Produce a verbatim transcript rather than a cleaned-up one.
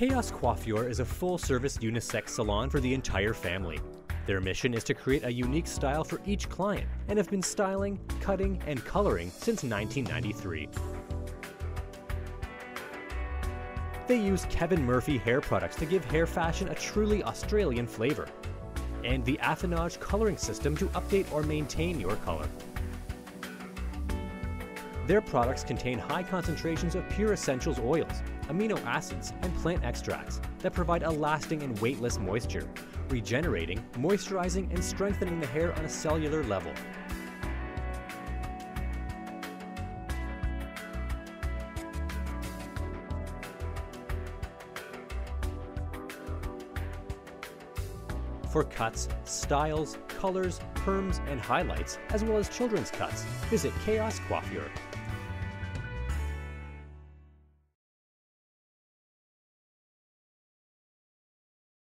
Kaos Koiffure is a full-service unisex salon for the entire family. Their mission is to create a unique style for each client and have been styling, cutting, and coloring since nineteen ninety-three. They use Kevin Murphy hair products to give hair fashion a truly Australian flavor, and the Affinage coloring system to update or maintain your color. Their products contain high concentrations of pure essentials oils, amino acids, and plant extracts that provide a lasting and weightless moisture, regenerating, moisturizing, and strengthening the hair on a cellular level. For cuts, styles, colors, perms, and highlights, as well as children's cuts, visit Kaos Koiffure.